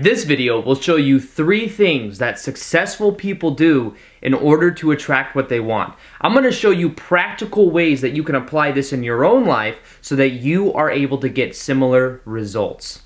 Alright, this video will show you 3 things that successful people do in order to attract what they want. I'm going to show you practical ways that you can apply this in your own life so that you are able to get similar results.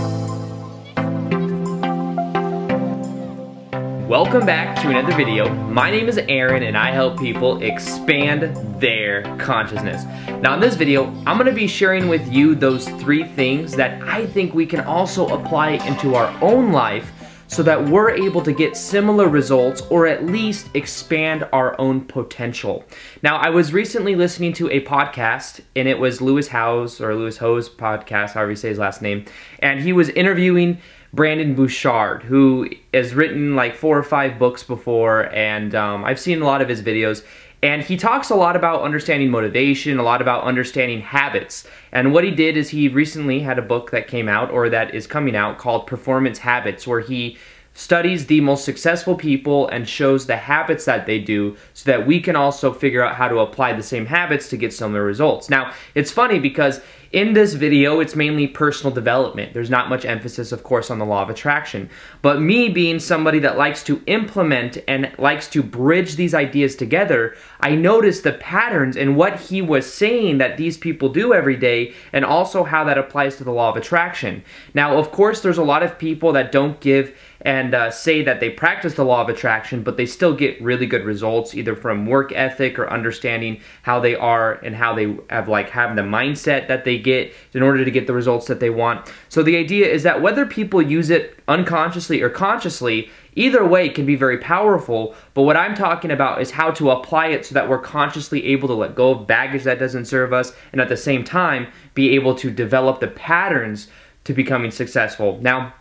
Welcome back to another video. My name is Aaron and I help people expand their consciousness. Now in this video, I'm going to be sharing with you those 3 things that I think we can also apply into our own life so that we're able to get similar results or at least expand our own potential. Now I was recently listening to a podcast and it was Lewis Howes podcast, however you say his last name, and he was interviewing Brandon Bouchard, who has written like 4 or 5 books before, and I've seen a lot of his videos, and he talks a lot about understanding motivation, a lot about understanding habits. And what he did is he recently had a book that came out, or that is coming out, called Performance Habits, where he studies the most successful people and shows the habits that they do so that we can also figure out how to apply the same habits to get similar results. Now, it's funny because in this video, it's mainly personal development. There's not much emphasis, of course, on the law of attraction. But me being somebody that likes to implement and likes to bridge these ideas together, I noticed the patterns in what he was saying that these people do every day and also how that applies to the law of attraction. Now, of course, there's a lot of people that don't give and say that they practice the law of attraction, but they still get really good results either from work ethic or understanding how they are and how they have the mindset that they get in order to get the results that they want. So the idea is that whether people use it unconsciously or consciously, either way can be very powerful, but what I'm talking about is how to apply it so that we're consciously able to let go of baggage that doesn't serve us and at the same time be able to develop the patterns to becoming successful. Now,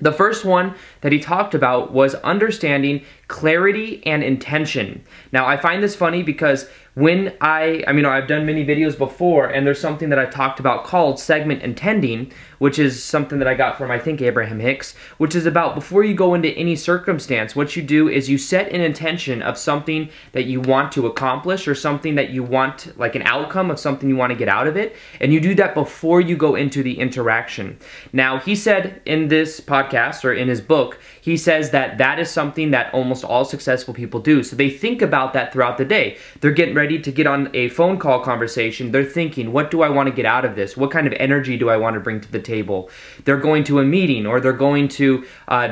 the first one that he talked about was understanding clarity and intention. Now, I find this funny because when I've done many videos before, and there's something that I've talked about called segment intending, which is something that I got from, I think, Abraham Hicks, which is about before you go into any circumstance, what you do is you set an intention of something that you want to accomplish or something that you want, like an outcome of something you want to get out of it, and you do that before you go into the interaction. Now, he said in this podcast or in his book, he says that that is something that almost all successful people do. So they think about that throughout the day. They're getting ready to get on a phone call conversation, they're thinking, what do I want to get out of this? What kind of energy do I want to bring to the table? They're going to a meeting, or they're going to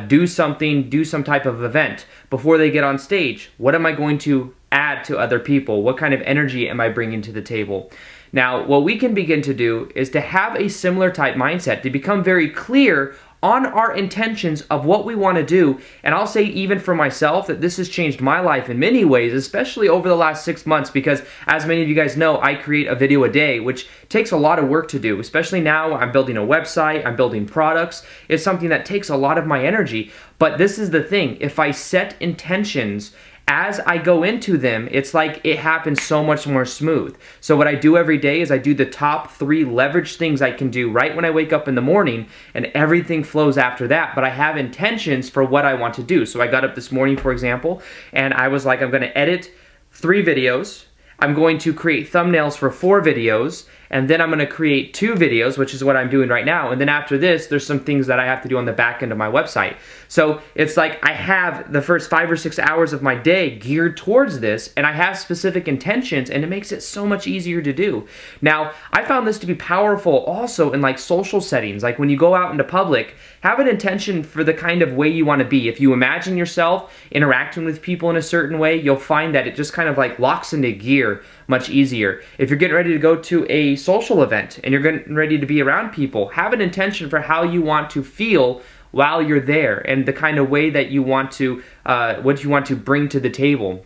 do some type of event. Before they get on stage, what am I going to add to other people? What kind of energy am I bringing to the table? Now, what we can begin to do is to have a similar type mindset, to become very clear on our intentions of what we want to do. And I'll say even for myself that this has changed my life in many ways, especially over the last 6 months, because as many of you guys know, I create a video a day, which takes a lot of work to do, especially now I'm building a website, I'm building products. It's something that takes a lot of my energy. But this is the thing, if I set intentions as I go into them, it's like it happens so much more smooth. So what I do every day is I do the top 3 leverage things I can do right when I wake up in the morning, and everything flows after that, but I have intentions for what I want to do. So I got up this morning, for example, and I was like, I'm going to edit 3 videos, I'm going to create thumbnails for 4 videos, and then I'm going to create 2 videos, which is what I'm doing right now, and then after this, there's some things that I have to do on the back end of my website. So it's like I have the first 5 or 6 hours of my day geared towards this, and I have specific intentions, and it makes it so much easier to do. Now, I found this to be powerful also in like social settings, like when you go out into public, have an intention for the kind of way you want to be. If you imagine yourself interacting with people in a certain way, you'll find that it just kind of like locks into gear much easier. If you're getting ready to go to a social event and you're getting ready to be around people, have an intention for how you want to feel while you're there and the kind of way that you want to, what you want to bring to the table.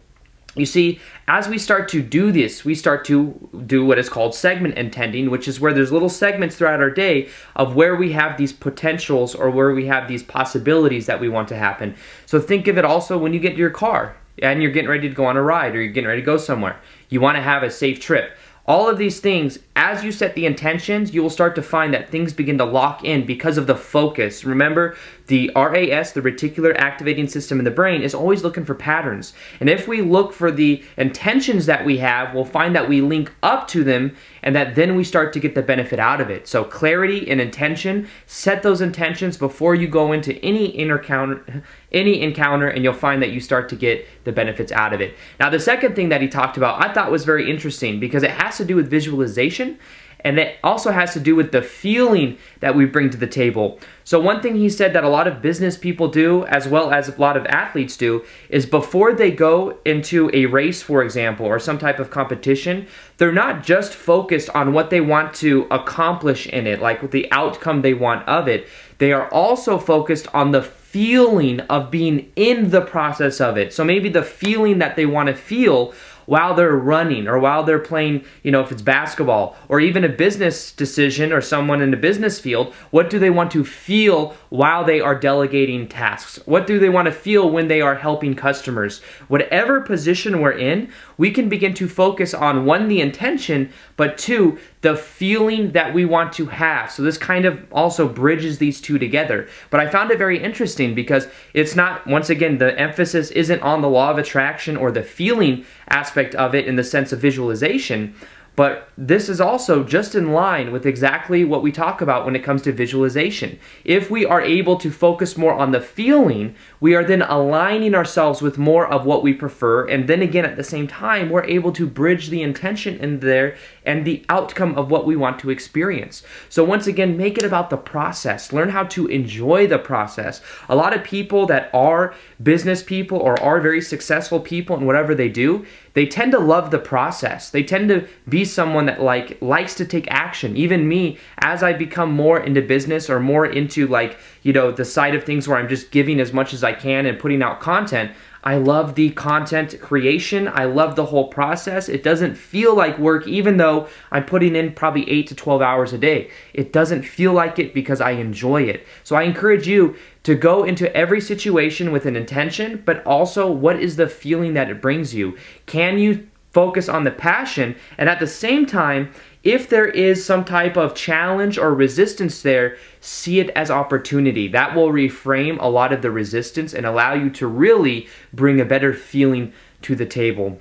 You see, as we start to do this, we start to do what is called segment intending, which is where there's little segments throughout our day of where we have these potentials or where we have these possibilities that we want to happen. So think of it also when you get to your car and you're getting ready to go on a ride or you're getting ready to go somewhere. You want to have a safe trip. All of these things, as you set the intentions, you will start to find that things begin to lock in because of the focus. Remember, the RAS, the reticular activating system in the brain, is always looking for patterns. And if we look for the intentions that we have, we'll find that we link up to them and that then we start to get the benefit out of it. So clarity and intention, set those intentions before you go into any encounter, and you'll find that you start to get the benefits out of it. Now, the second thing that he talked about I thought was very interesting because it has to do with visualization. And it also has to do with the feeling that we bring to the table. So one thing he said that a lot of business people do, as well as a lot of athletes do, is before they go into a race, for example, or some type of competition, they're not just focused on what they want to accomplish in it, like the outcome they want of it. They are also focused on the feeling of being in the process of it. So maybe the feeling that they want to feel while they're running or while they're playing, you know, if it's basketball, or even a business decision or someone in the business field, what do they want to feel while they are delegating tasks? What do they want to feel when they are helping customers? Whatever position we're in, we can begin to focus on, one, the intention, but two, the feeling that we want to have. So this kind of also bridges these two together. But I found it very interesting because it's not, once again, the emphasis isn't on the law of attraction or the feeling aspect of it in the sense of visualization, but this is also just in line with exactly what we talk about when it comes to visualization. If we are able to focus more on the feeling, we are then aligning ourselves with more of what we prefer, and then again at the same time, we're able to bridge the intention in there and the outcome of what we want to experience. So once again, make it about the process. Learn how to enjoy the process. A lot of people that are business people or are very successful people in whatever they do, they tend to love the process. They tend to be someone that likes to take action. Even me, as I become more into business or more into the side of things where I'm just giving as much as I can and putting out content, I love the content creation. I love the whole process. It doesn't feel like work, even though I'm putting in probably 8 to 12 hours a day. It doesn't feel like it because I enjoy it. So I encourage you to go into every situation with an intention, but also what is the feeling that it brings you? Can you focus on the passion? And at the same time, if there is some type of challenge or resistance there, see it as opportunity. That will reframe a lot of the resistance and allow you to really bring a better feeling to the table.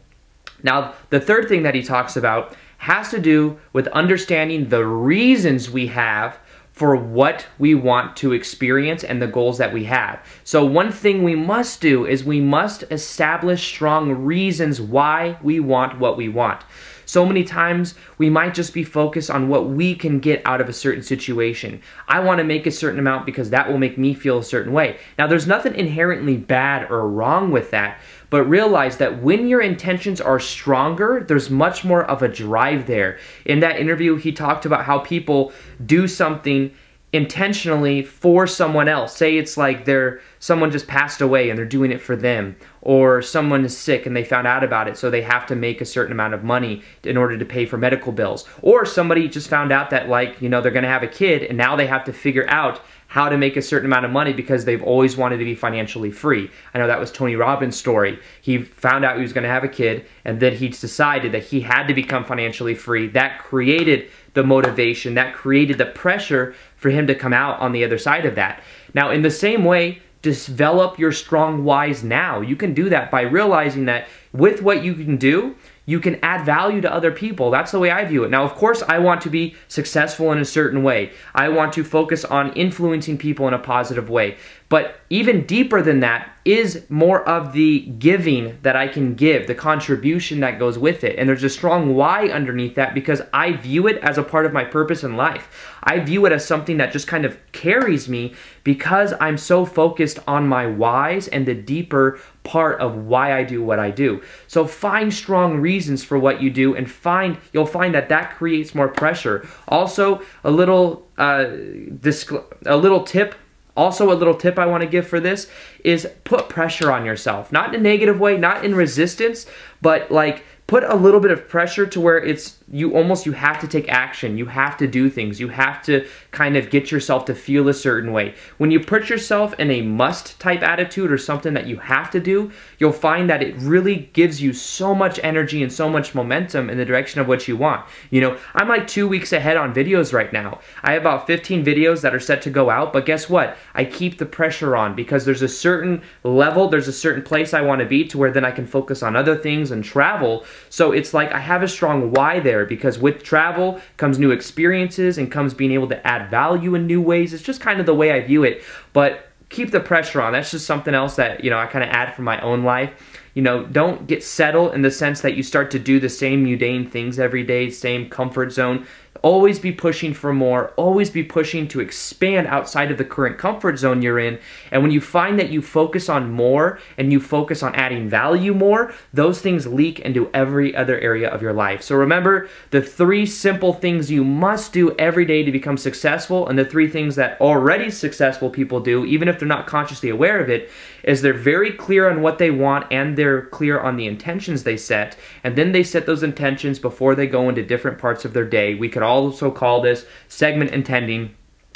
Now, the third thing that he talks about has to do with understanding the reasons we have for what we want to experience and the goals that we have. So one thing we must do is we must establish strong reasons why we want what we want. So many times we might just be focused on what we can get out of a certain situation. I want to make a certain amount because that will make me feel a certain way. Now, there's nothing inherently bad or wrong with that, but realize that when your intentions are stronger, there's much more of a drive there. In that interview, he talked about how people do something intentionally for someone else. Say it's like someone just passed away and they're doing it for them, or someone is sick and they found out about it, so they have to make a certain amount of money in order to pay for medical bills, or somebody just found out that they're gonna have a kid and now they have to figure out how to make a certain amount of money because they've always wanted to be financially free. I know that was Tony Robbins' story. He found out he was gonna have a kid and then he decided that he had to become financially free. That created the motivation, that created the pressure for him to come out on the other side of that. Now, in the same way, develop your strong whys now. You can do that by realizing that with what you can do, you can add value to other people. That's the way I view it. Now, of course, I want to be successful in a certain way. I want to focus on influencing people in a positive way. But even deeper than that is more of the giving that I can give, the contribution that goes with it. And there's a strong why underneath that because I view it as a part of my purpose in life. I view it as something that just kind of carries me because I'm so focused on my whys and the deeper part of why I do what I do. So find strong reasons for what you do, and you'll find that creates more pressure. Also, a little tip I want to give for this is put pressure on yourself. Not in a negative way, not in resistance, but put a little bit of pressure to where it's you have to take action. You have to do things. You have to kind of get yourself to feel a certain way. When you put yourself in a must type attitude or something that you have to do, you'll find that it really gives you so much energy and so much momentum in the direction of what you want. You know, I'm like 2 weeks ahead on videos right now. I have about 15 videos that are set to go out, but guess what? I keep the pressure on because there's a certain level, there's a certain place I want to be to where then I can focus on other things and travel. So it's like I have a strong why there, because with travel comes new experiences and comes being able to add value in new ways. It's just kind of the way I view it, but keep the pressure on. That's just something else that, you know, I kind of add from my own life. You know, don't get settled in the sense that you start to do the same mundane things every day, same comfort zone. Always be pushing for more, always be pushing to expand outside of the current comfort zone you're in. And when you find that you focus on more and you focus on adding value more, those things leak into every other area of your life. So remember the 3 simple things you must do every day to become successful, and the 3 things that already successful people do, even if they're not consciously aware of it, is they're very clear on what they want and they're clear on the intentions they set, and then they set those intentions before they go into different parts of their day. We could also call this segment intending.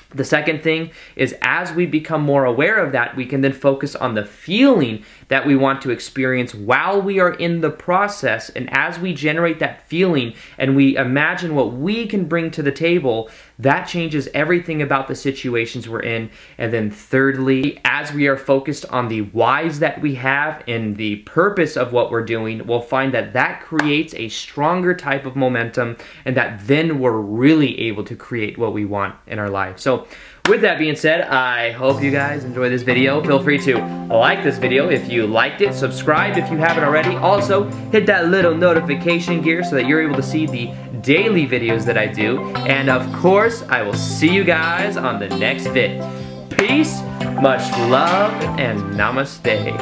The second thing is, as we become more aware of that, we can then focus on the feeling that we want to experience while we are in the process. And as we generate that feeling and we imagine what we can bring to the table, that changes everything about the situations we're in. And then thirdly, as we are focused on the whys that we have and the purpose of what we're doing, we'll find that that creates a stronger type of momentum, and that then we're really able to create what we want in our life. So with that being said, I hope you guys enjoy this video. Feel free to like this video if you liked it, subscribe if you haven't already. Also, hit that little notification gear so that you're able to see the daily videos that I do. And of course, I will see you guys on the next vid. Peace, much love, and namaste.